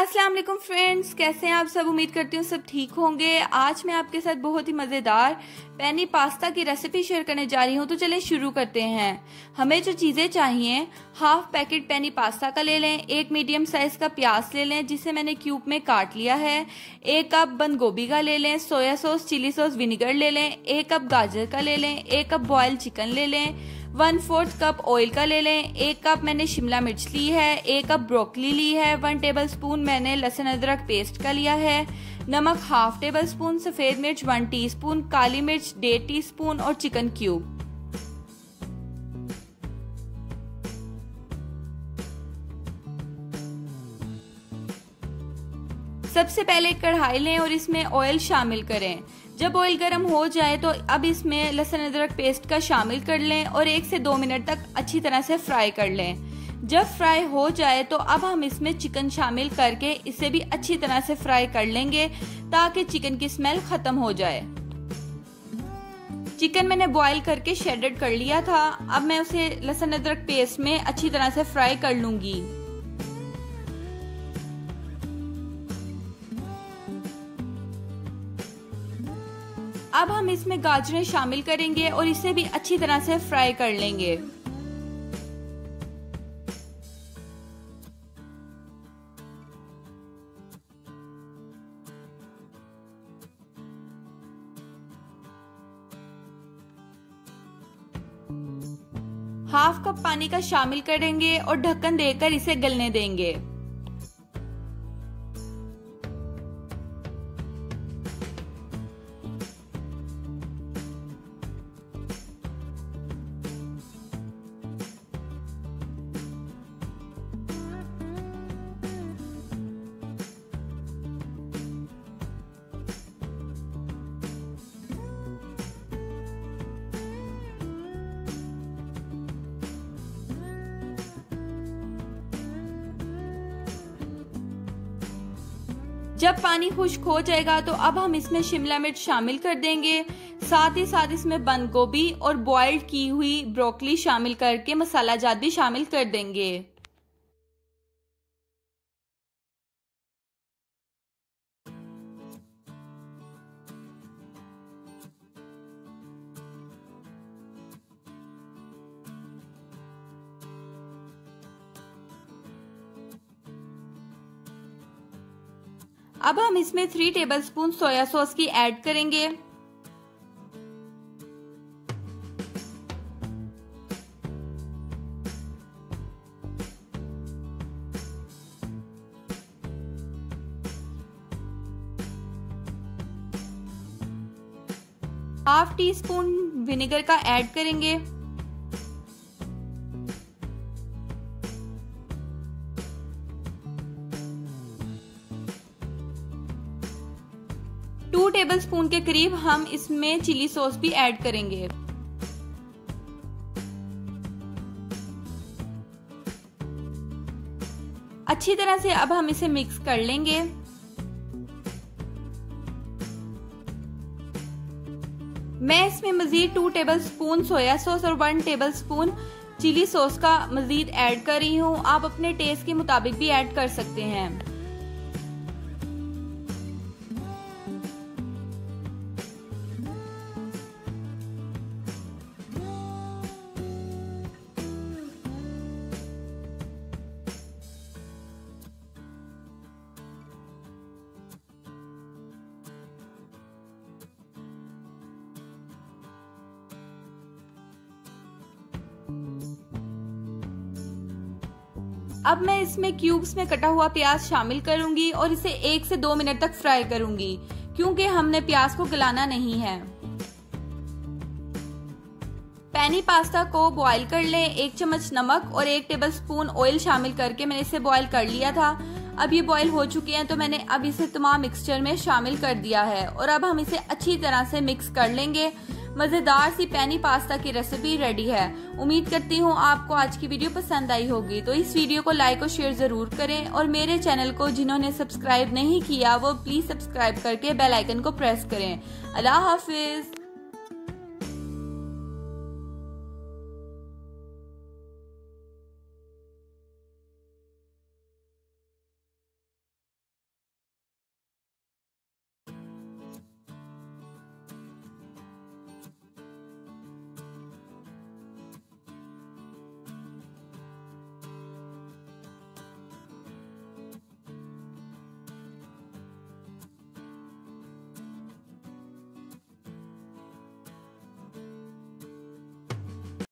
अस्सलाम वालेकुम फ्रेंड्स, कैसे हैं आप सब। उम्मीद करती हूँ सब ठीक होंगे। आज मैं आपके साथ बहुत ही मज़ेदार पेनी पास्ता की रेसिपी शेयर करने जा रही हूँ, तो चलिए शुरू करते हैं। हमें जो चीज़ें चाहिए, हाफ पैकेट पेनी पास्ता का ले लें, एक मीडियम साइज़ का प्याज ले लें जिसे मैंने क्यूब में काट लिया है, एक कप बंद गोभी का ले लें, soya sauce, chilli sauce, vinegar ले लें, एक कप गाजर का ले लें, एक कप बॉयल चिकन ले लें, 1/4 कप ऑयल का ले लें, 1 कप मैंने शिमला मिर्च ली है, 1 कप ब्रोकली ली है, 1 टेबलस्पून मैंने लहसुन अदरक पेस्ट का लिया है, नमक 1/2 टेबलस्पून, सफ़ेद मिर्च 1 टीस्पून, काली मिर्च 1.5 टीस्पून और चिकन क्यूब। सबसे पहले कढ़ाई लें और इसमें ऑयल शामिल करें। जब ऑयल गर्म हो जाए तो अब इसमें लहसुन अदरक पेस्ट का शामिल कर लें और 1 से 2 मिनट तक अच्छी तरह से फ्राई कर लें। जब फ्राई हो जाए तो अब हम इसमें चिकन शामिल करके इसे भी अच्छी तरह से फ्राई कर लेंगे ताकि चिकन की स्मेल खत्म हो जाए। चिकन मैंने बॉईल करके शेडेड कर लिया था, अब मैं उसे लहसुन अदरक पेस्ट में अच्छी तरह से फ्राई कर लूंगी। अब हम इसमें गाजरें शामिल करेंगे और इसे भी अच्छी तरह से फ्राई कर लेंगे। हाफ कप पानी का शामिल करेंगे और ढक्कन देकर इसे गलने देंगे। जब पानी खुश्क हो जाएगा तो अब हम इसमें शिमला मिर्च शामिल कर देंगे, साथ ही साथ इसमें बंद गोभी और बॉइल्ड की हुई ब्रोकली शामिल करके मसाला जात भी शामिल कर देंगे। अब हम इसमें 3 टेबलस्पून सोया सॉस की ऐड करेंगे। हाफ टीस्पून विनेगर का ऐड करेंगे। टेबलस्पून के करीब हम इसमें चिली सॉस भी ऐड करेंगे। अच्छी तरह से अब हम इसे मिक्स कर लेंगे। मैं इसमें मजीद 2 टेबलस्पून सोया सॉस और 1 टेबलस्पून चिली सॉस का मजीद ऐड कर रही हूँ। आप अपने टेस्ट के मुताबिक भी ऐड कर सकते हैं। अब मैं इसमें क्यूब्स में कटा हुआ प्याज शामिल करूंगी और इसे 1 से 2 मिनट तक फ्राई करूंगी क्योंकि हमने प्याज को गलाना नहीं है। पैनी पास्ता को बॉईल कर लें। 1 चम्मच नमक और 1 टेबलस्पून ऑयल शामिल करके मैंने इसे बॉईल कर लिया था। अब ये बॉईल हो चुके हैं तो मैंने अब इसे तमाम मिक्सचर में शामिल कर दिया है और अब हम इसे अच्छी तरह से मिक्स कर लेंगे। मज़ेदार सी पैनी पास्ता की रेसिपी रेडी है। उम्मीद करती हूँ आपको आज की वीडियो पसंद आई होगी, तो इस वीडियो को लाइक और शेयर ज़रूर करें और मेरे चैनल को जिन्होंने सब्सक्राइब नहीं किया वो प्लीज़ सब्सक्राइब करके बेल आइकन को प्रेस करें। अल्लाह हाफिज़।